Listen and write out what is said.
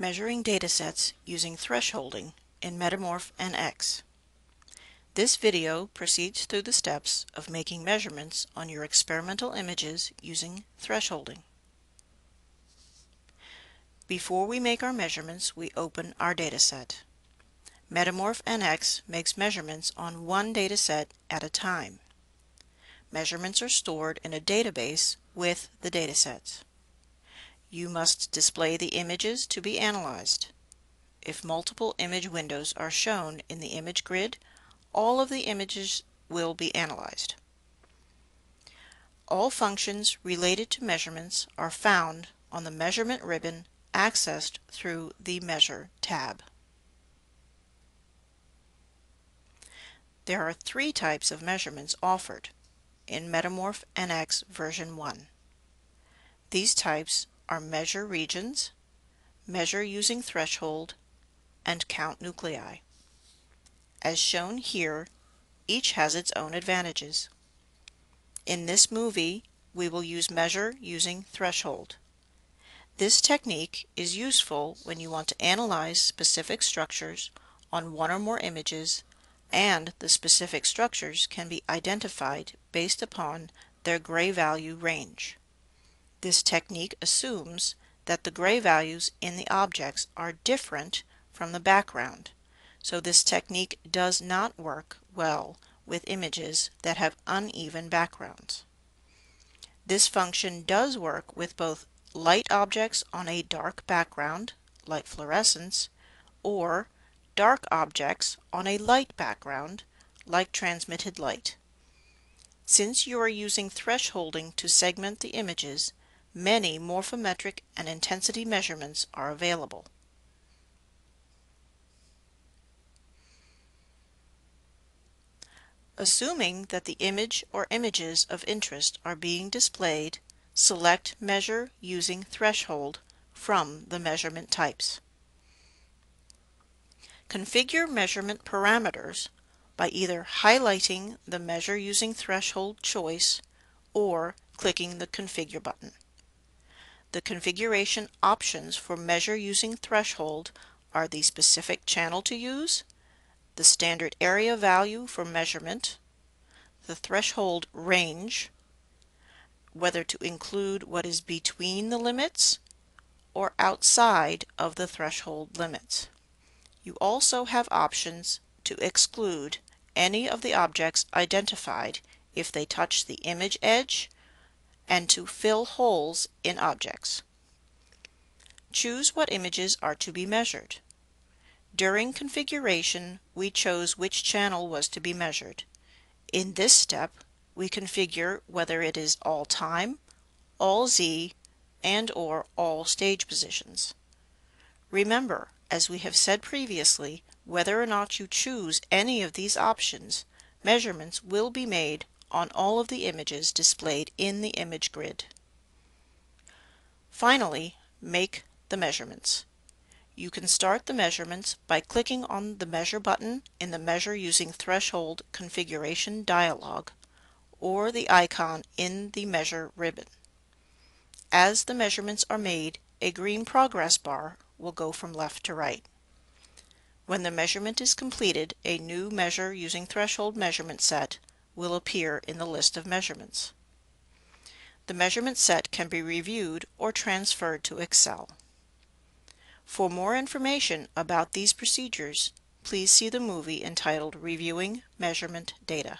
Measuring Datasets Using Thresholding in Metamorph NX. This video proceeds through the steps of making measurements on your experimental images using thresholding. Before we make our measurements, we open our dataset. Metamorph NX makes measurements on one dataset at a time. Measurements are stored in a database with the datasets. You must display the images to be analyzed. If multiple image windows are shown in the image grid, all of the images will be analyzed. All functions related to measurements are found on the measurement ribbon accessed through the Measure tab. There are three types of measurements offered in Metamorph NX version 1. These types are measure regions, measure using threshold, and count nuclei. As shown here, each has its own advantages. In this movie, we will use measure using threshold. This technique is useful when you want to analyze specific structures on one or more images, and the specific structures can be identified based upon their gray value range. This technique assumes that the gray values in the objects are different from the background, so this technique does not work well with images that have uneven backgrounds. This function does work with both light objects on a dark background, like fluorescence, or dark objects on a light background, like transmitted light. Since you are using thresholding to segment the images, many morphometric and intensity measurements are available. Assuming that the image or images of interest are being displayed, select Measure Using Threshold from the measurement types. Configure measurement parameters by either highlighting the Measure Using Threshold choice or clicking the Configure button. The configuration options for Measure Using Threshold are the specific channel to use, the standard area value for measurement, the threshold range, whether to include what is between the limits or outside of the threshold limits. You also have options to exclude any of the objects identified if they touch the image edge, and to fill holes in objects. Choose what images are to be measured. During configuration, we chose which channel was to be measured. In this step, we configure whether it is all time, all Z, and/or all stage positions. Remember, as we have said previously, whether or not you choose any of these options, measurements will be made on all of the images displayed in the image grid. Finally, make the measurements. You can start the measurements by clicking on the Measure button in the Measure Using Threshold configuration dialog, or the icon in the Measure ribbon. As the measurements are made, a green progress bar will go from left to right. When the measurement is completed, a new Measure Using Threshold measurement set will appear in the list of measurements. The measurement set can be reviewed or transferred to Excel. For more information about these procedures, please see the movie entitled Reviewing Measurement Data.